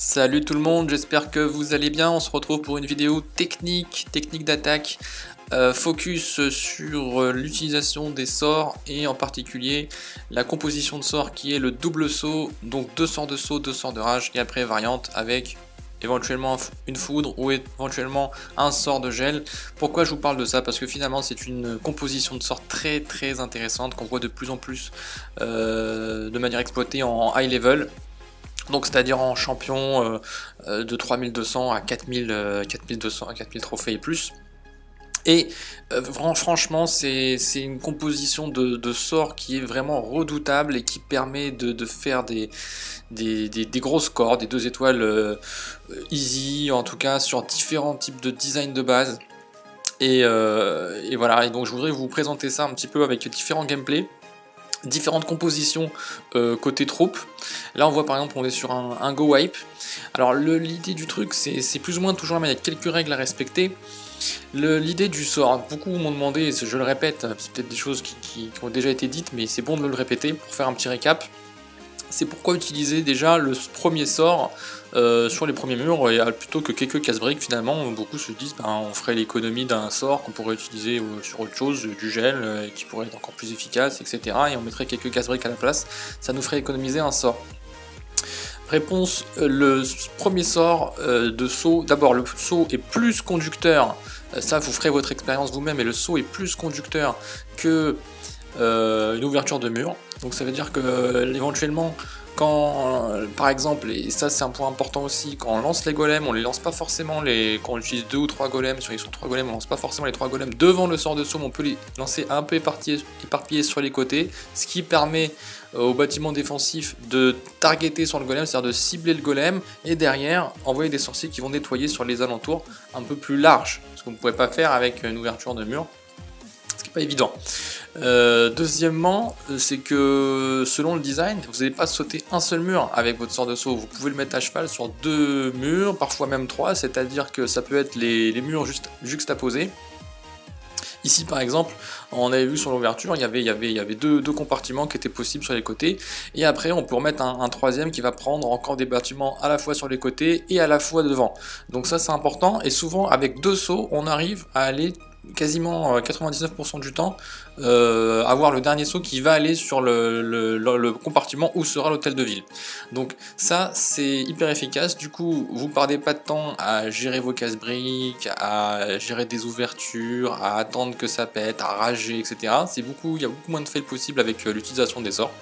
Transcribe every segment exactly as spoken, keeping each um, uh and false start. Salut tout le monde, j'espère que vous allez bien. On se retrouve pour une vidéo technique, technique d'attaque, euh, focus sur l'utilisation des sorts et en particulier la composition de sorts qui est le double saut, donc deux sorts de saut, deux sorts de rage et après variante avec éventuellement une foudre ou éventuellement un sort de gel. Pourquoi je vous parle de ça? Parce que finalement c'est une composition de sorts très très intéressante qu'on voit de plus en plus euh, de manière exploitée en high level. Donc c'est-à-dire en champion euh, de trois mille deux cents à quatre mille, euh, quatre mille deux cents à quatre mille trophées et plus. Et euh, franchement c'est une composition de, de sorts qui est vraiment redoutable et qui permet de, de faire des, des, des, des gros scores, des deux étoiles euh, easy en tout cas sur différents types de design de base. Et, euh, et voilà, et donc je voudrais vous présenter ça un petit peu avec différents gameplays, différentes compositions euh, côté troupes. Là on voit par exemple on est sur un, un GoWipe. Alors l'idée du truc c'est plus ou moins toujours, mais il y a quelques règles à respecter. L'idée du sort, beaucoup m'ont demandé, je le répète, c'est peut-être des choses qui, qui, qui ont déjà été dites, mais c'est bon de le répéter pour faire un petit récap. C'est pourquoi utiliser déjà le premier sort euh, sur les premiers murs, et plutôt que quelques casse-briques finalement. Beaucoup se disent ben, on ferait l'économie d'un sort qu'on pourrait utiliser euh, sur autre chose, euh, du gel, euh, et qui pourrait être encore plus efficace, et cetera. Et on mettrait quelques casse-briques à la place, ça nous ferait économiser un sort. Réponse, euh, le premier sort euh, de saut, d'abord le saut est plus conducteur, euh, ça vous ferez votre expérience vous-même, et le saut est plus conducteur que euh, une ouverture de mur. Donc ça veut dire que euh, éventuellement quand euh, par exemple, et ça c'est un point important aussi, quand on lance les golems, on les lance pas forcément, les, quand on utilise deux ou trois golems, sur les trois golems on lance pas forcément les trois golems devant le sort de saut, mais on peut les lancer un peu éparpillés, éparpillés sur les côtés, ce qui permet euh, au bâtiment défensif de targeter sur le golem, c'est-à-dire de cibler le golem et derrière envoyer des sorciers qui vont nettoyer sur les alentours un peu plus larges, ce qu'on ne pouvait pas faire avec une ouverture de mur. Pas évident. Euh, deuxièmement, c'est que selon le design, vous n'allez pas sauter un seul mur avec votre sort de saut. Vous pouvez le mettre à cheval sur deux murs, parfois même trois, c'est-à-dire que ça peut être les, les murs juste, juxtaposés. Ici par exemple, on avait vu sur l'ouverture, il y avait, il y avait, il y avait deux, deux compartiments qui étaient possibles sur les côtés, et après on peut remettre un, un troisième qui va prendre encore des bâtiments à la fois sur les côtés et à la fois devant. Donc ça c'est important, et souvent avec deux sauts, on arrive à aller quasiment quatre-vingt-dix-neuf pour cent du temps euh, avoir le dernier saut qui va aller sur le, le, le, le compartiment où sera l'hôtel de ville. Donc ça c'est hyper efficace, du coup vous perdez pas de temps à gérer vos casse-briques, à gérer des ouvertures, à attendre que ça pète, à rager, etc. C'est beaucoup, il y a beaucoup moins de fails possible avec euh, l'utilisation des sorts.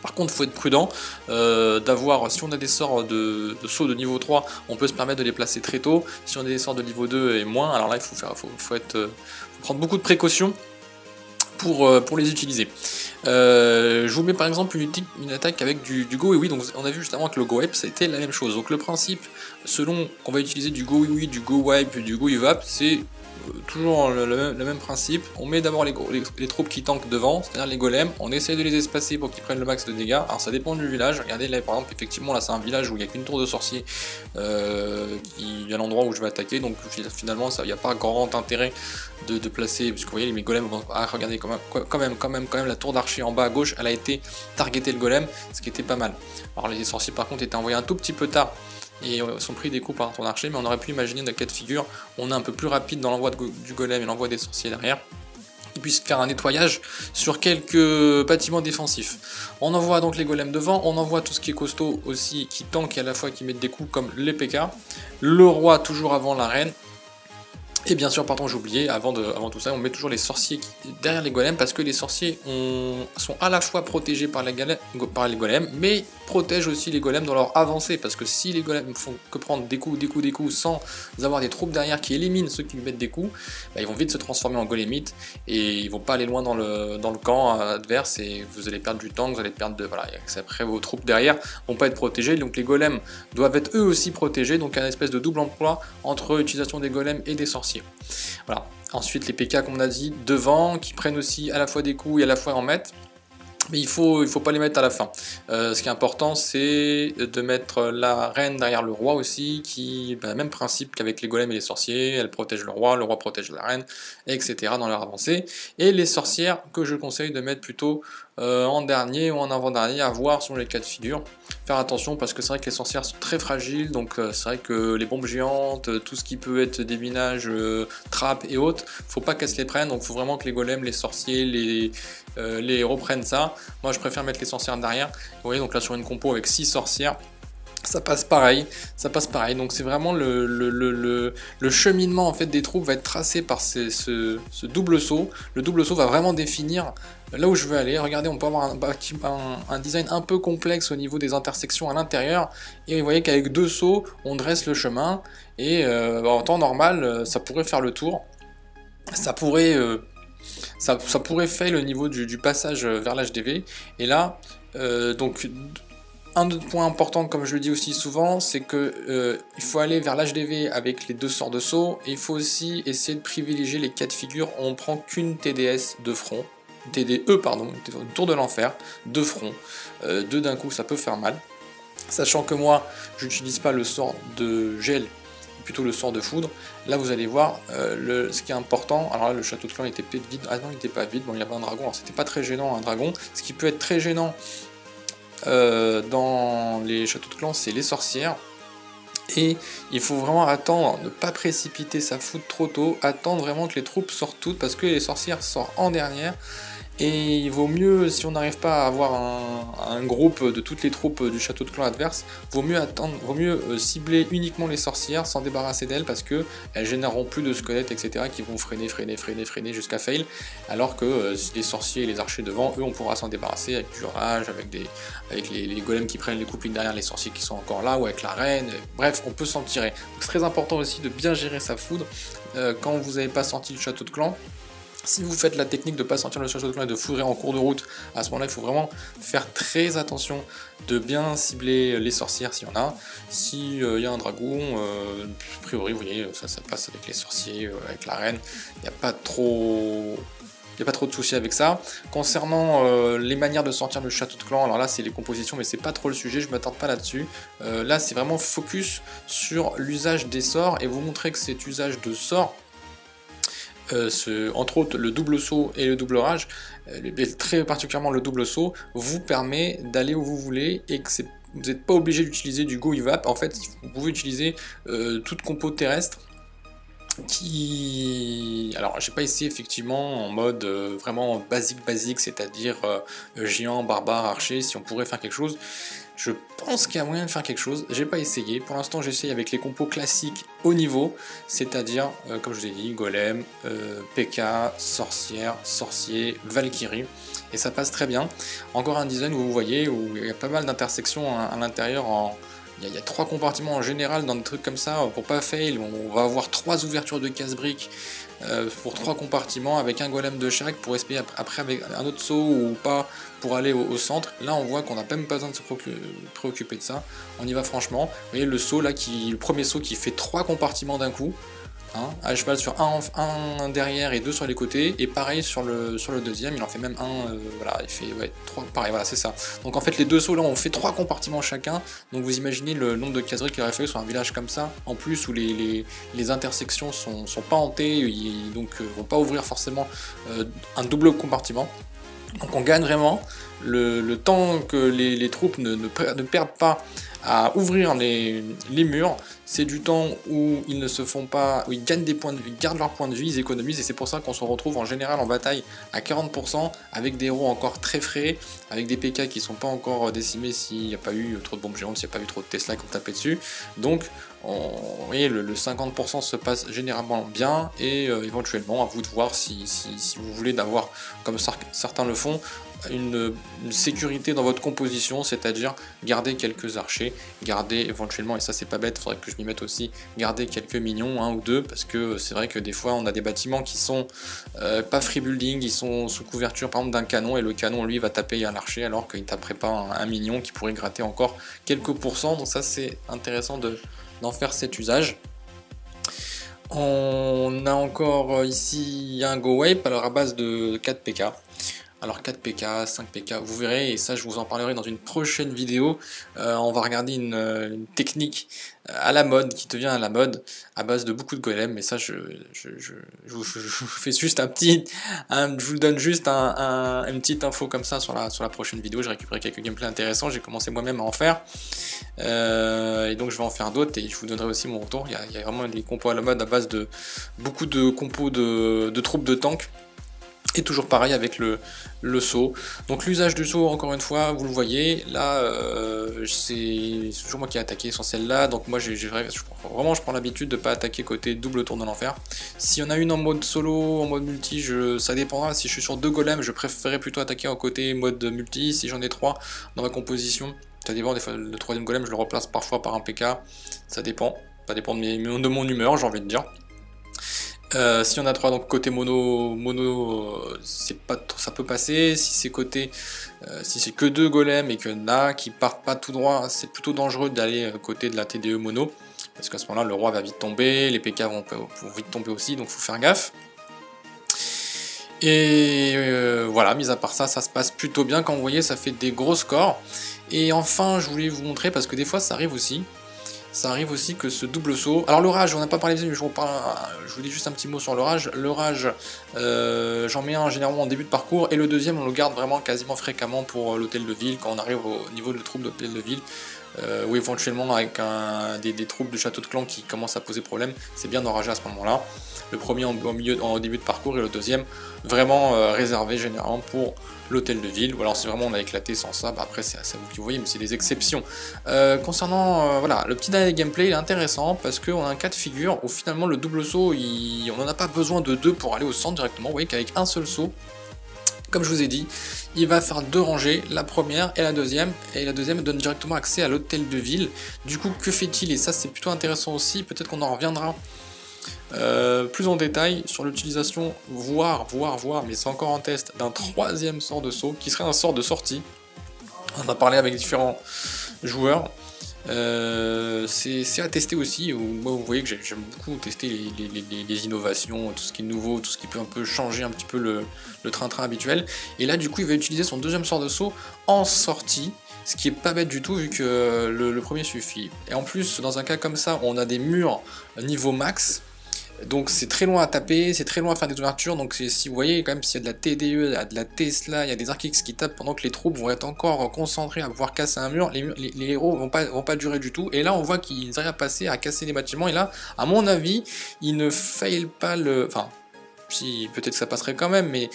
Par contre, il faut être prudent, euh, d'avoir, si on a des sorts de, de saut de niveau trois, on peut se permettre de les placer très tôt. Si on a des sorts de niveau deux et moins, alors là, il faut, faire, faut, faut, être, euh, faut prendre beaucoup de précautions pour, euh, pour les utiliser. Euh, je vous mets par exemple une, une attaque avec du, du GoWiWi. Donc on a vu justement que le GoWipe, c'était la même chose. Donc le principe, selon qu'on va utiliser du GoWiWi, du GoWipe, du GoWiWap, c'est toujours le, le, le même principe. On met d'abord les, les, les troupes qui tankent devant, c'est-à-dire les golems, on essaye de les espacer pour qu'ils prennent le max de dégâts. Alors ça dépend du village, regardez là par exemple, effectivement là c'est un village où il n'y a qu'une tour de sorcier, euh, il y a l'endroit où je vais attaquer, donc finalement il n'y a pas grand intérêt de, de placer, parce que vous voyez mes golems vont... Ah regardez quand même, quand même, quand même, quand même la tour d'archer en bas à gauche, elle a été targetée le golem, ce qui était pas mal. Alors les sorciers par contre étaient envoyés un tout petit peu tard, et sont pris des coups par ton archer, mais on aurait pu imaginer d'un cas de figure, on est un peu plus rapide dans l'envoi go du golem et l'envoi des sorciers derrière, et puis faire un nettoyage sur quelques bâtiments défensifs. On envoie donc les golems devant, on envoie tout ce qui est costaud aussi, qui tank et à la fois qui mettent des coups comme les P K, le roi toujours avant la reine, et bien sûr, pardon, j'ai oublié, avant, de, avant tout ça, on met toujours les sorciers qui, derrière les golems, parce que les sorciers ont, sont à la fois protégés par les, golems, par les golems, mais protègent aussi les golems dans leur avancée, parce que si les golems font que prendre des coups, des coups, des coups, sans avoir des troupes derrière qui éliminent ceux qui lui mettent des coups, bah, ils vont vite se transformer en golemites, et ils vont pas aller loin dans le, dans le camp adverse, et vous allez perdre du temps, vous allez perdre de... Voilà, après vos troupes derrière vont pas être protégées, donc les golems doivent être eux aussi protégés, donc un espèce de double emploi entre l'utilisation des golems et des sorciers. Voilà. Ensuite les P K comme on a dit devant, qui prennent aussi à la fois des coups et à la fois en mettent, mais il faut, il faut pas les mettre à la fin. Euh, ce qui est important c'est de mettre la reine derrière le roi aussi, qui bah, même principe qu'avec les golems et les sorciers, elle protège le roi, le roi protège la reine, et cetera dans leur avancée. Et les sorcières que je conseille de mettre plutôt euh, en dernier ou en avant-dernier, à voir sur les cas de figure. Faire attention parce que c'est vrai que les sorcières sont très fragiles, donc euh, c'est vrai que les bombes géantes, euh, tout ce qui peut être des minages, euh, trappes et autres, faut pas qu'elles se les prennent, donc faut vraiment que les golems, les sorciers, les, euh, les héros prennent ça. Moi je préfère mettre les sorcières derrière, vous voyez, donc là sur une compo avec six sorcières, ça passe pareil, ça passe pareil, donc c'est vraiment le, le, le, le, le cheminement en fait des troupes va être tracé par ces, ce, ce double saut. Le double saut va vraiment définir là où je veux aller. Regardez, on peut avoir un, un, un design un peu complexe au niveau des intersections à l'intérieur, et vous voyez qu'avec deux sauts on dresse le chemin, et euh, en temps normal ça pourrait faire le tour, ça pourrait, euh, ça, ça pourrait fail au niveau du, du passage vers l'H D V, et là euh, donc... Un autre point important, comme je le dis aussi souvent, c'est que euh, il faut aller vers l'H D V avec les deux sorts de saut, et il faut aussi essayer de privilégier les cas de figure où on prend qu'une T D S de front, T D E pardon, tour de l'enfer, de front, euh, deux d'un coup ça peut faire mal, sachant que moi j'utilise pas le sort de gel, plutôt le sort de foudre. Là vous allez voir euh, le, ce qui est important. Alors là le château de clan était peut-être vide, ah non il n'était pas vide, bon il y avait un dragon, alors c'était pas très gênant un dragon, ce qui peut être très gênant Euh, dans les châteaux de clan, c'est les sorcières, et il faut vraiment attendre, ne pas précipiter sa foudre trop tôt, attendre vraiment que les troupes sortent toutes, parce que les sorcières sortent en dernière, et il vaut mieux, si on n'arrive pas à avoir un, un groupe de toutes les troupes du château de clan adverse, vaut mieux attendre, vaut mieux cibler uniquement les sorcières, s'en débarrasser d'elles, parce que elles généreront plus de squelettes, et cetera, qui vont freiner, freiner, freiner, freiner jusqu'à fail, alors que euh, les sorciers et les archers devant, eux, on pourra s'en débarrasser avec du rage, avec, des, avec les, les golems qui prennent les couplines derrière les sorciers qui sont encore là, ou avec la reine, bref, on peut s'en tirer. C'est très important aussi de bien gérer sa foudre euh, quand vous n'avez pas senti le château de clan. Si vous faites la technique de ne pas sentir le château de clan et de foudrer en cours de route, à ce moment-là, il faut vraiment faire très attention de bien cibler les sorcières s'il y en a. S'il euh, y a un dragon, euh, a priori, vous voyez, ça, ça passe avec les sorciers, euh, avec la reine. Il n'y a pas trop... Il n'y a pas trop de soucis avec ça. Concernant euh, les manières de sortir le château de clan, alors là c'est les compositions, mais c'est pas trop le sujet, je m'attarde pas là-dessus. Euh, là c'est vraiment focus sur l'usage des sorts, et vous montrer que cet usage de sorts, Euh, ce, entre autres le double saut et le double rage, euh, le, très particulièrement le double saut, vous permet d'aller où vous voulez, et que vous n'êtes pas obligé d'utiliser du GoWiWi. En fait, vous pouvez utiliser euh, toute compo terrestre qui... Alors, j'ai pas essayé effectivement en mode euh, vraiment basique, basique, c'est-à-dire euh, géant, barbare, archer, si on pourrait faire quelque chose. Je pense qu'il y a moyen de faire quelque chose, j'ai pas essayé. Pour l'instant j'essaye avec les compos classiques haut niveau, c'est-à-dire, euh, comme je vous ai dit, golem, euh, Pekka, sorcière, sorcier, valkyrie, et ça passe très bien. Encore un design où vous voyez, où il y a pas mal d'intersections à, à l'intérieur, en... il, il y a trois compartiments en général dans des trucs comme ça, pour pas fail, on va avoir trois ouvertures de casse-briques, Euh, pour trois compartiments avec un golem de chaque pour espérer ap après avec un autre saut ou pas pour aller au, au centre. Là on voit qu'on n'a même pas besoin de se préoccu préoccuper de ça, on y va franchement. Vous voyez le saut là, qui, le premier saut qui fait trois compartiments d'un coup, hein, à cheval sur un, un derrière et deux sur les côtés, et pareil sur le, sur le deuxième, il en fait même un, euh, voilà, il fait ouais, trois, pareil, voilà, c'est ça. Donc en fait les deux sauts là on fait trois compartiments chacun, donc vous imaginez le nombre de caseries qu'il aurait fallu sur un village comme ça, en plus où les, les, les intersections sont, sont pas hantées, ils, donc euh, vont pas ouvrir forcément euh, un double compartiment. Donc on gagne vraiment le, le temps que les, les troupes ne, ne, ne perdent pas à ouvrir les, les murs. C'est du temps où ils ne se font pas, où ils gagnent des points de vue, ils gardent leurs points de vie, ils économisent, et c'est pour ça qu'on se retrouve en général en bataille à quarante pour cent avec des héros encore très frais, avec des P K qui ne sont pas encore décimés s'il n'y a pas eu trop de bombes géantes, s'il n'y a pas eu trop de Tesla qui ont tapé dessus. Donc on, vous voyez, le, le cinquante pour cent se passe généralement bien, et euh, éventuellement à vous de voir si, si, si vous voulez d'avoir, comme certains le font, Une, une sécurité dans votre composition, c'est-à-dire garder quelques archers, garder éventuellement, et ça c'est pas bête, faudrait que je m'y mette aussi, garder quelques minions, un ou deux, parce que c'est vrai que des fois on a des bâtiments qui sont euh, pas free building, ils sont sous couverture par exemple d'un canon, et le canon lui va taper à l'archer alors qu'il ne taperait pas un, un minion qui pourrait gratter encore quelques pourcents, donc ça c'est intéressant de, d'en faire cet usage. On a encore ici un GoWipe, alors à base de quatre P K. Alors quatre P K, cinq P K, vous verrez, et ça je vous en parlerai dans une prochaine vidéo. Euh, on va regarder une, une technique à la mode, qui devient à la mode, à base de beaucoup de golems, mais ça je, je, je, je, vous, je vous fais juste un petit, un, je vous donne juste un, un, une petite info comme ça sur la, sur la prochaine vidéo. J'ai récupéré quelques gameplays intéressants, j'ai commencé moi-même à en faire, euh, et donc je vais en faire d'autres, et je vous donnerai aussi mon retour. Il y a, il y a vraiment des compos à la mode à base de beaucoup de compos de, de troupes de tanks. Et toujours pareil avec le, le saut. Donc l'usage du saut, encore une fois, vous le voyez, là, euh, c'est toujours moi qui ai attaqué sur celle-là. Donc moi, j'ai, j'ai, vraiment, je prends l'habitude de ne pas attaquer côté double tour de l'enfer. S'il y en a une en mode solo, en mode multi, je, ça dépendra. Si je suis sur deux golems, je préférerais plutôt attaquer en côté mode multi. Si j'en ai trois dans ma composition, ça dépend. Des fois, le troisième golem, je le replace parfois par un P K. Ça dépend. Ça dépend de, mes, de mon humeur, j'ai envie de dire. Euh, si on a trois, donc côté mono, mono euh, c'est pas trop, ça peut passer. Si c'est côté, euh, si c'est que deux golems et que là qui partent pas tout droit, c'est plutôt dangereux d'aller côté de la T D E mono, parce qu'à ce moment-là le roi va vite tomber, les P K vont, vont vite tomber aussi, donc faut faire gaffe. Et euh, voilà, mis à part ça, ça se passe plutôt bien. Quand vous voyez, ça fait des gros scores. Et enfin, je voulais vous montrer, parce que des fois ça arrive aussi. Ça arrive aussi que ce double saut... Alors l'orage, on n'a pas parlé, mais je vous, parle, je vous dis juste un petit mot sur l'orage. L'orage, euh, j'en mets un généralement en début de parcours, et le deuxième, on le garde vraiment quasiment fréquemment pour l'hôtel de ville, quand on arrive au niveau de la troupe d'hôtel de ville, euh, ou éventuellement avec un, des, des troupes de château de clan qui commencent à poser problème. C'est bien d'orager à ce moment-là. Le premier en, au milieu, en début de parcours, et le deuxième vraiment euh, réservé généralement pour l'hôtel de ville, ou alors si vraiment on a éclaté sans ça, bah après c'est à vous qui voyez, mais c'est des exceptions. Euh, concernant, euh, voilà, le petit dernier gameplay, il est intéressant, parce qu'on a un cas de figure où finalement le double saut, il, on n'en a pas besoin de deux pour aller au centre directement. Vous voyez qu'avec un seul saut, comme je vous ai dit, il va faire deux rangées, la première et la deuxième, et la deuxième donne directement accès à l'hôtel de ville. Du coup, que fait-il? Et ça c'est plutôt intéressant aussi, peut-être qu'on en reviendra Euh, plus en détail sur l'utilisation, voire, voire, voire, mais c'est encore en test, d'un troisième sort de saut, qui serait un sort de sortie. On a parlé avec différents joueurs. Euh, c'est à tester aussi. Moi, vous voyez que j'aime beaucoup tester les, les, les, les innovations, tout ce qui est nouveau, tout ce qui peut un peu changer un petit peu le train-train habituel. Et là, du coup, il va utiliser son deuxième sort de saut en sortie. Ce qui est pas bête du tout, vu que le, le premier suffit. Et en plus, dans un cas comme ça, on a des murs niveau max, donc c'est très loin à taper, c'est très loin à faire des ouvertures. Donc si vous voyez, quand même, s'il y a de la T D E, il y a de la Tesla, il y a des Archix qui tapent pendant que les troupes vont être encore concentrées à pouvoir casser un mur, les, les, les héros vont pas, vont pas durer du tout. Et là, on voit qu'ils arrivent à passer, à casser les bâtiments. Et là, à mon avis, ils ne faillent pas le... Enfin, si, peut-être que ça passerait quand même, mais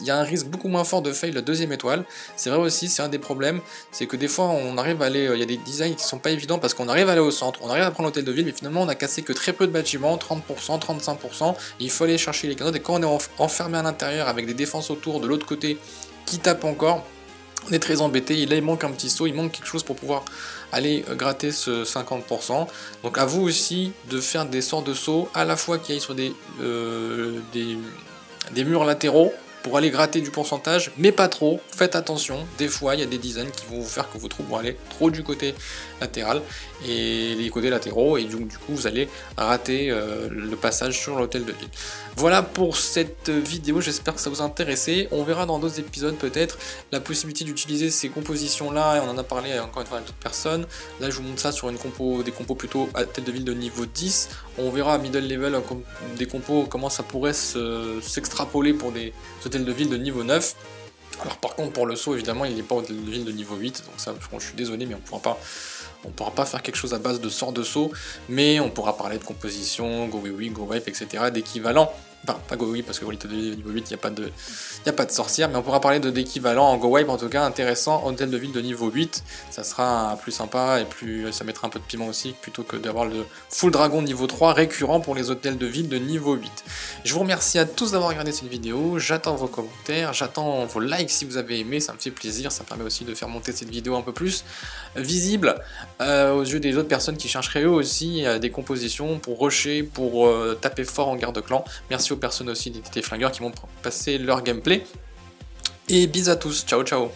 il y a un risque beaucoup moins fort de fail la deuxième étoile. C'est vrai aussi, c'est un des problèmes, c'est que des fois on arrive à aller, il y a des designs qui sont pas évidents, parce qu'on arrive à aller au centre, on arrive à prendre l'hôtel de ville, mais finalement on a cassé que très peu de bâtiments, trente pour cent, trente-cinq pour cent, il faut aller chercher les cadeaux. Et quand on est enfermé à l'intérieur avec des défenses autour de l'autre côté qui tapent encore, on est très embêté. Et là il manque un petit saut, il manque quelque chose pour pouvoir aller gratter ce cinquante pour cent. Donc à vous aussi de faire des sortes de sauts à la fois qui aillent sur des, euh, des, des murs latéraux pour aller gratter du pourcentage, mais pas trop. Faites attention, des fois il y a des designs qui vont vous faire que vos troupes vont aller trop du côté latéral et les côtés latéraux, et donc du coup vous allez rater euh, le passage sur l'hôtel de ville. Voilà pour cette vidéo, j'espère que ça vous a intéressé. On verra dans d'autres épisodes peut-être la possibilité d'utiliser ces compositions là, et on en a parlé encore une fois avec d'autres personnes. Là je vous montre ça sur une compo, des compos plutôt hôtel de ville de niveau dix. On verra à middle level des compos, comment ça pourrait s'extrapoler se, pour des hôtels de ville de niveau neuf. Alors par contre pour le saut évidemment il n'est pas hôtel de ville de niveau huit, donc ça je suis désolé, mais on pourra pas on pourra pas faire quelque chose à base de sort de saut, mais on pourra parler de composition, GoWiWi, GoWipe, etc, d'équivalent. Enfin, pas GoWiWi, parce que pour l'hôtel de ville de niveau huit il n'y a pas de il y a pas de sorcière, mais on pourra parler de d'équivalent en GoWipe, en tout cas intéressant, hôtel de ville de niveau huit, ça sera plus sympa, et plus ça mettra un peu de piment aussi, plutôt que d'avoir le full dragon niveau trois récurrent pour les hôtels de ville de niveau huit. Je vous remercie à tous d'avoir regardé cette vidéo, j'attends vos commentaires, j'attends vos likes si vous avez aimé, ça me fait plaisir, ça permet aussi de faire monter cette vidéo un peu plus visible euh, aux yeux des autres personnes qui chercheraient eux aussi euh, des compositions pour rusher, pour euh, taper fort en garde clan. Merci aux personnes aussi des T T flingueurs qui m'ont passé leur gameplay, et bis à tous, ciao ciao.